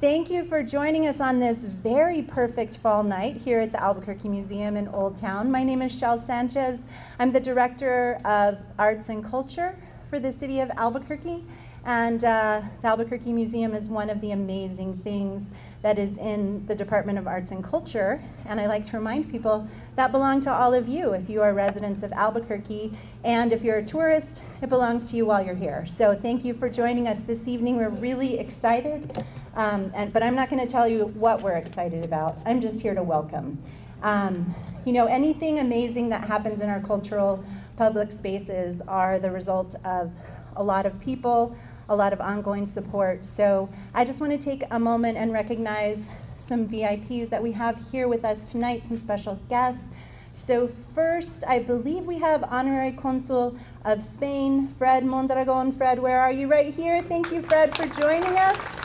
Thank you for joining us on this very perfect fall night here at the Albuquerque Museum in Old Town. My name is Shelle Sanchez. I'm the Director of Arts and Culture for the City of Albuquerque. And the Albuquerque Museum is one of the amazing things that is in the Department of Arts and Culture. And I like to remind people that belongs to all of you if you are residents of Albuquerque. And if you're a tourist, it belongs to you while you're here. So thank you for joining us this evening. We're really excited. But I'm not going to tell you what we're excited about. I'm just here to welcome. You know, anything amazing that happens in our cultural public spaces are the result of a lot of people, a lot of ongoing support. So I just want to take a moment and recognize some VIPs that we have here with us tonight, some special guests. So first, I believe we have Honorary Consul of Spain, Fred Mondragon. Fred, where are you? Right here. Thank you, Fred, for joining us.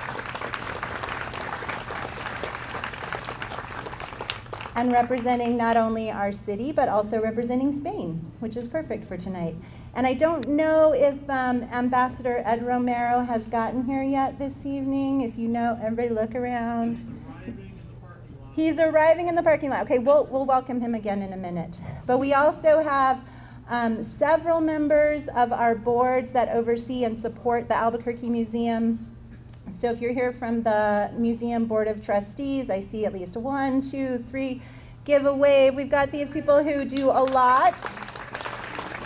And representing not only our city, but also representing Spain, which is perfect for tonight. And I don't know if Ambassador Ed Romero has gotten here yet this evening. If you know, everybody look around. He's arriving in the parking lot. Okay, we'll welcome him again in a minute. But we also have several members of our boards that oversee and support the Albuquerque Museum. So if you're here from the Museum Board of Trustees, I see at least one, two, three. Give a wave. We've got these people who do a lot.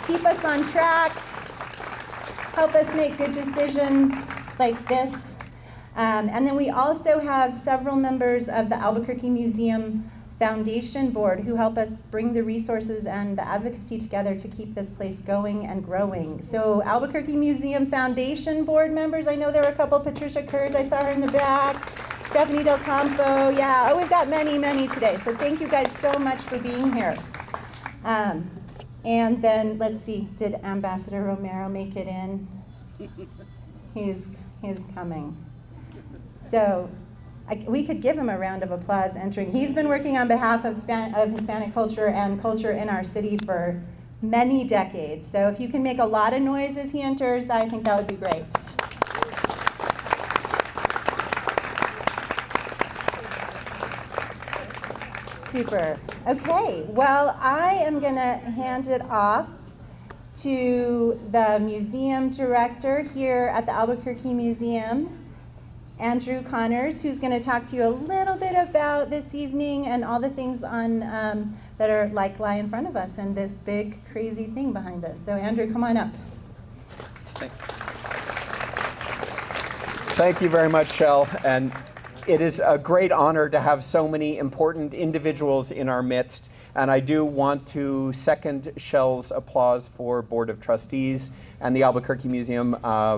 Keep us on track, help us make good decisions like this. And then we also have several members of the Albuquerque Museum Foundation Board who help us bring the resources and the advocacy together to keep this place going and growing. So Albuquerque Museum Foundation Board members, I know there were a couple. Patricia Kurz, I saw her in the back. Stephanie Del Campo, yeah. Oh, we've got many, many today. So thank you guys so much for being here. And then, let's see, did Ambassador Romero make it in? He's coming. So we could give him a round of applause entering. He's been working on behalf of Hispanic culture and culture in our city for many decades. So if you can make a lot of noise as he enters, I think that would be great. Super. Okay, well, I am going to hand it off to the museum director here at the Albuquerque Museum, Andrew Connors, who's going to talk to you a little bit about this evening and all the things on that are like lie in front of us and this big crazy thing behind us. So Andrew, come on up. Thank you very much, Shelle. And it is a great honor to have so many important individuals in our midst, and I do want to second Shelle's applause for Board of Trustees and the Albuquerque Museum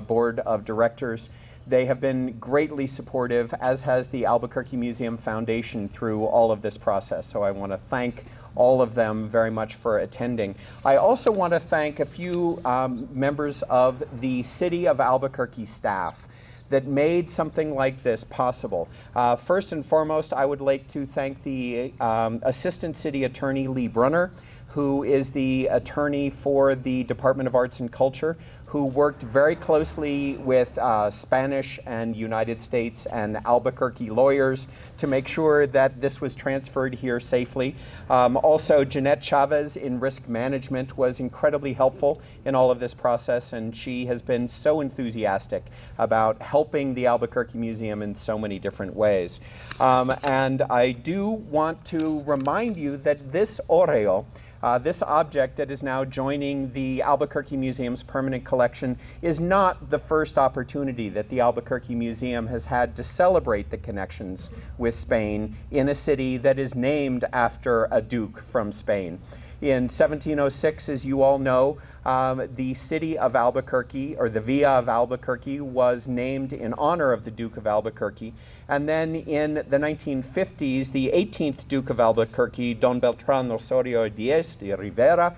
Board of Directors. They have been greatly supportive, as has the Albuquerque Museum Foundation through all of this process, so I want to thank all of them very much for attending. I also want to thank a few members of the City of Albuquerque staff that made something like this possible. First and foremost, I would like to thank the Assistant City Attorney, Lee Brunner, who is the attorney for the Department of Arts and Culture, who worked very closely with Spanish and United States and Albuquerque lawyers to make sure that this was transferred here safely. Also, Jeanette Chavez in risk management was incredibly helpful in all of this process, and she has been so enthusiastic about helping the Albuquerque Museum in so many different ways. And I do want to remind you that this hórreo, this object that is now joining the Albuquerque Museum's permanent collection, is not the first opportunity that the Albuquerque Museum has had to celebrate the connections with Spain in a city that is named after a duke from Spain. In 1706, as you all know, the city of Albuquerque, or the Villa of Albuquerque, was named in honor of the Duke of Albuquerque. And then in the 1950s, the 18th Duke of Albuquerque, Don Beltrán Osorio Diez de Rivera,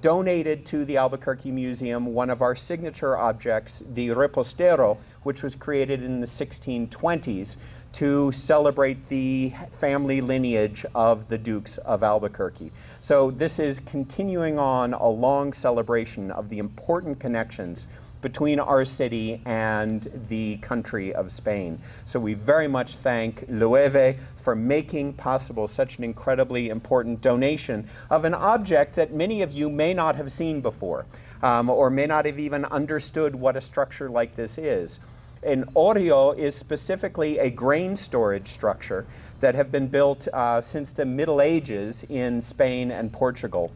donated to the Albuquerque Museum one of our signature objects, the Repostero, which was created in the 1620s to celebrate the family lineage of the Dukes of Albuquerque. So this is continuing on a long celebration of the important connections between our city and the country of Spain. So we very much thank Loewe for making possible such an incredibly important donation of an object that many of you may not have seen before, or may not have even understood what a structure like this is. An hórreo is specifically a grain storage structure that have been built since the Middle Ages in Spain and Portugal.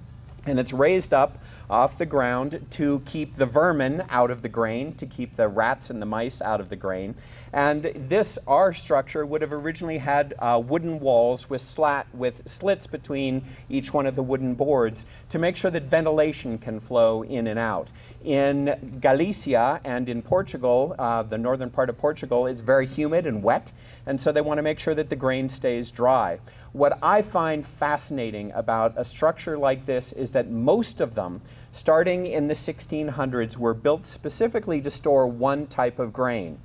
And it's raised up off the ground to keep the vermin out of the grain, to keep the rats and the mice out of the grain. And this, our structure, would have originally had wooden walls with slits between each one of the wooden boards to make sure that ventilation can flow in and out. In Galicia and in Portugal, the northern part of Portugal, it's very humid and wet, and so they want to make sure that the grain stays dry. What I find fascinating about a structure like this is that most of them, starting in the 1600s, were built specifically to store one type of grain,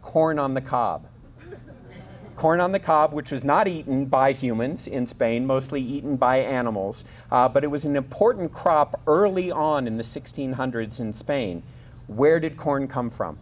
corn on the cob. Corn on the cob, which was not eaten by humans in Spain, mostly eaten by animals, but it was an important crop early on in the 1600s in Spain. Where did corn come from?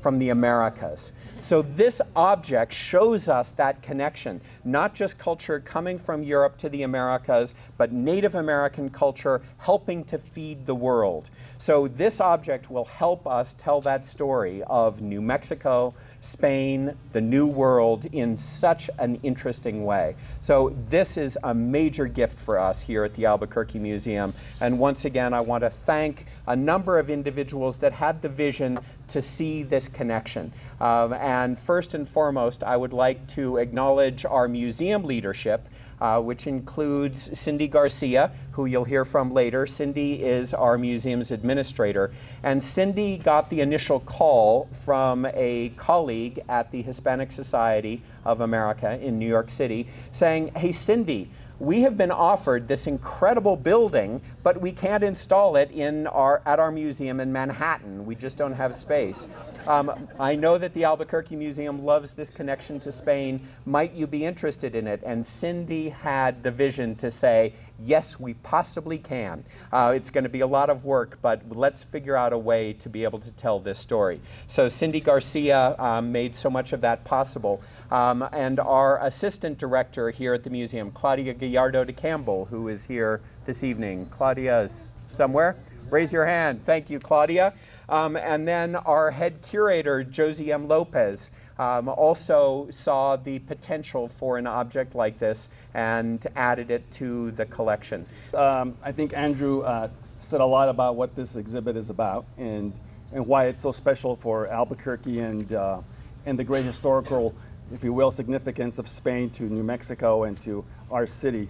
From the Americas. So this object shows us that connection, not just culture coming from Europe to the Americas, but Native American culture helping to feed the world. So this object will help us tell that story of New Mexico, Spain, the New World in such an interesting way. So this is a major gift for us here at the Albuquerque Museum. And once again, I want to thank a number of individuals that had the vision to see this connection. And first and foremost, I would like to acknowledge our museum leadership, which includes Cindy Garcia, who you'll hear from later. Cindy is our museum's administrator. And Cindy got the initial call from a colleague at the Hispanic Society of America in New York City saying, "Hey, Cindy, we have been offered this incredible building, but we can't install it at our museum in Manhattan. We just don't have space. I know that the Albuquerque Museum loves this connection to Spain. Might you be interested in it?" And Cindy had the vision to say, yes, we possibly can. It's going to be a lot of work, but let's figure out a way to be able to tell this story. So Cindy Garcia made so much of that possible. And our assistant director here at the museum, Claudia Guilherme Yardo de Campbell, who is here this evening. Claudia is somewhere? Raise your hand. Thank you, Claudia. And then our head curator, Josie M. Lopez, also saw the potential for an object like this and added it to the collection. I think Andrew said a lot about what this exhibit is about and why it's so special for Albuquerque and the great historical, if you will, significance of Spain to New Mexico and to our city.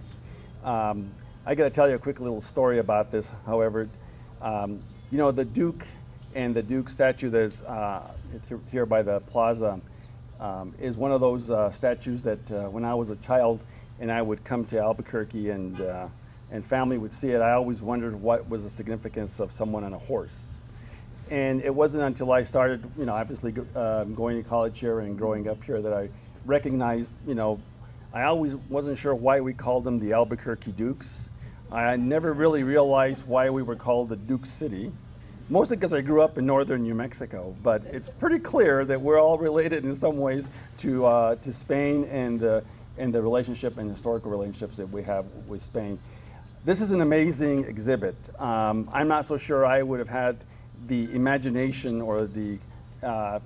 I got to tell you a quick little story about this, however. You know, the Duke and the Duke statue that is here by the plaza is one of those statues that when I was a child and I would come to Albuquerque and family would see it, I always wondered what was the significance of someone on a horse. And it wasn't until I started, you know, obviously going to college here and growing up here that I recognized, you know, I always wasn't sure why we called them the Albuquerque Dukes. I never really realized why we were called the Duke City, mostly because I grew up in northern New Mexico. But it's pretty clear that we're all related in some ways to Spain and the relationship and historical relationships that we have with Spain. This is an amazing exhibit. I'm not so sure I would have had the imagination or the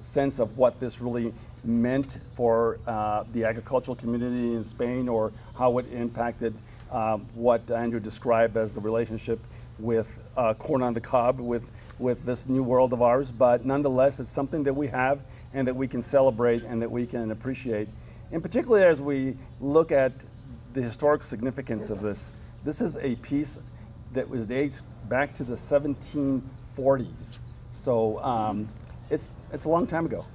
sense of what this really meant for the agricultural community in Spain or how it impacted what Andrew described as the relationship with corn on the cob, with this new world of ours. But nonetheless, it's something that we have and that we can celebrate and that we can appreciate. And particularly as we look at the historic significance of this, this is a piece that dates back to the 1740s. So it's a long time ago.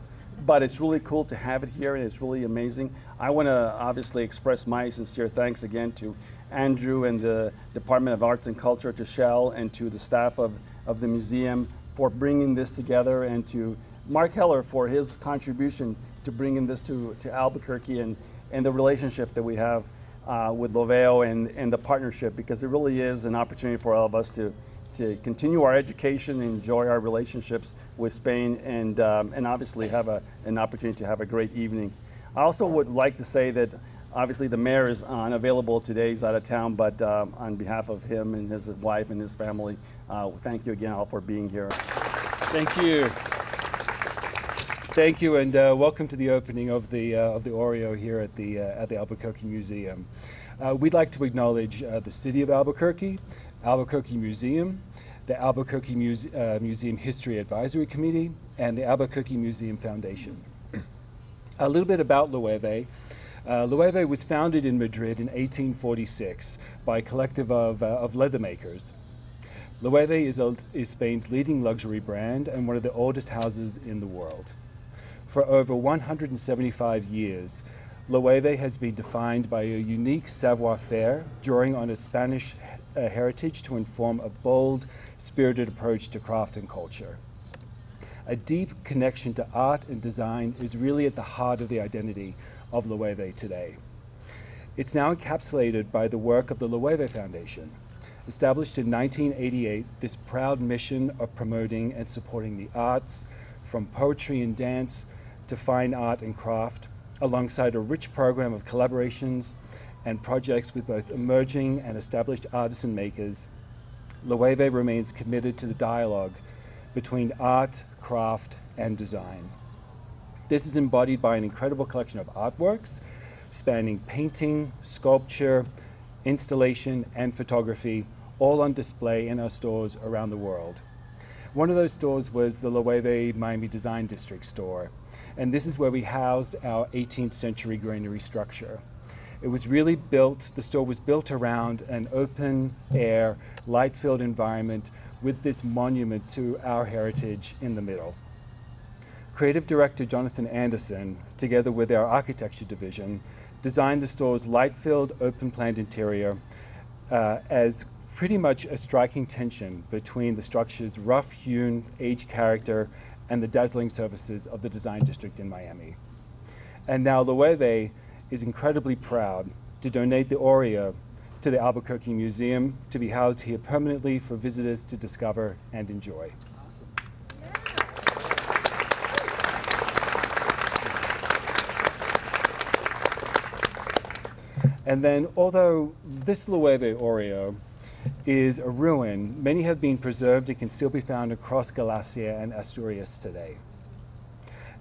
But it's really cool to have it here, and it's really amazing. I want to obviously express my sincere thanks again to Andrew and the Department of Arts and Culture, to Shelle and to the staff of the museum for bringing this together, and to Mark Heller for his contribution to bringing this to Albuquerque and the relationship that we have with Loewe and the partnership, because it really is an opportunity for all of us to to continue our education and enjoy our relationships with Spain, and obviously have an opportunity to have a great evening. I also would like to say that obviously the mayor is unavailable today, he's out of town, but on behalf of him and his wife and his family, thank you again all for being here. Thank you. Thank you, and welcome to the opening of the hórreo here at the Albuquerque Museum. We'd like to acknowledge the city of Albuquerque, Albuquerque Museum, the Albuquerque Museum History Advisory Committee, and the Albuquerque Museum Foundation. A little bit about Loewe. Loewe was founded in Madrid in 1846 by a collective of leathermakers. Loewe is Spain's leading luxury brand and one of the oldest houses in the world. For over 175 years, Loewe has been defined by a unique savoir-faire, drawing on its Spanish heritage to inform a bold, spirited approach to craft and culture. A deep connection to art and design is really at the heart of the identity of Loewe today. It's now encapsulated by the work of the Loewe Foundation. Established in 1988, this proud mission of promoting and supporting the arts, from poetry and dance to fine art and craft, alongside a rich program of collaborations and projects with both emerging and established artisan makers, Loewe remains committed to the dialogue between art, craft, and design. This is embodied by an incredible collection of artworks spanning painting, sculpture, installation, and photography, all on display in our stores around the world. One of those stores was the Loewe Miami Design District store, and this is where we housed our 18th century granary structure. It was really built, the store was built around an open air, light-filled environment with this monument to our heritage in the middle. Creative director Jonathan Anderson, together with our architecture division, designed the store's light-filled, open-planned interior as pretty much a striking tension between the structure's rough-hewn, aged character and the dazzling surfaces of the design district in Miami. And now Loewe is incredibly proud to donate the hórreo to the Albuquerque Museum to be housed here permanently for visitors to discover and enjoy. Awesome. Yeah. And then, although this Loewe hórreo is a ruin, many have been preserved and can still be found across Galicia and Asturias today.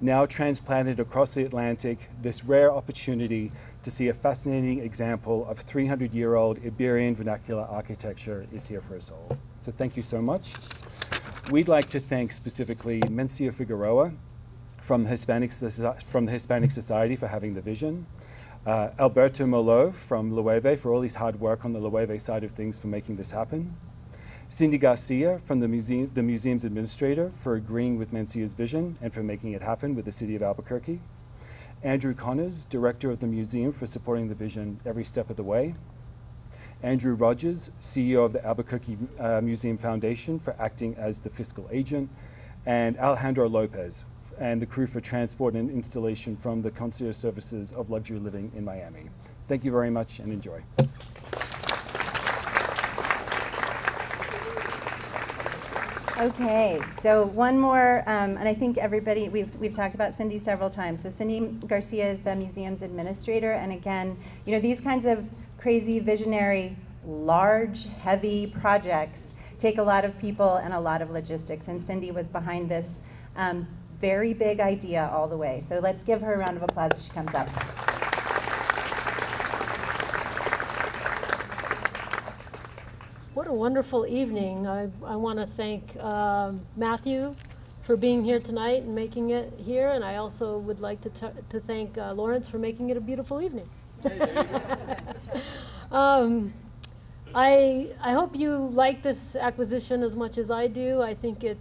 Now transplanted across the Atlantic, this rare opportunity to see a fascinating example of 300-year-old Iberian vernacular architecture is here for us all. So thank you so much. We'd like to thank specifically Mencia Figueroa from the Hispanic Society for having the vision, Alberto Molove from Loewe for all his hard work on the Loewe side of things for making this happen, Cindy Garcia from the museum's administrator for agreeing with Mencia's vision and for making it happen with the city of Albuquerque, Andrew Connors, director of the museum, for supporting the vision every step of the way, Andrew Rodgers, CEO of the Albuquerque Museum Foundation, for acting as the fiscal agent, and Alejandro Lopez and the crew for transport and installation from the concierge services of luxury living in Miami. Thank you very much and enjoy. Okay, so one more, and I think everybody, we've talked about Cindy several times. So Cindy Garcia is the museum's administrator, and again, you know, these kinds of crazy, visionary, large, heavy projects take a lot of people and a lot of logistics, and Cindy was behind this very big idea all the way. So let's give her a round of applause as she comes up. What a wonderful evening. I want to thank Matthew for being here tonight and making it here, and I also would like to thank Lawrence for making it a beautiful evening. I hope you like this acquisition as much as I do. I think it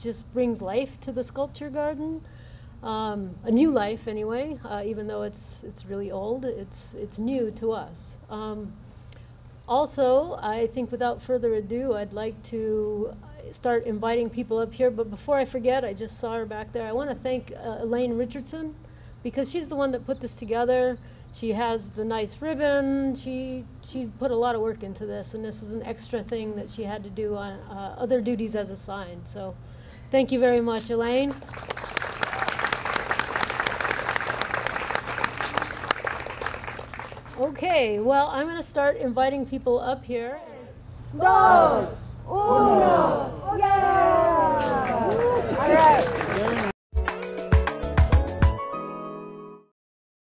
just brings life to the sculpture garden, a new life anyway, even though it's really old, it's new to us. Also, I think without further ado, I'd like to start inviting people up here. But before I forget, I just saw her back there. I want to thank Elaine Richardson, because she's the one that put this together. She has the nice ribbon. She put a lot of work into this, and this was an extra thing that she had to do on other duties as assigned. So thank you very much, Elaine. Okay, well, I'm going to start inviting people up here. Dos, uno, yeah! All right.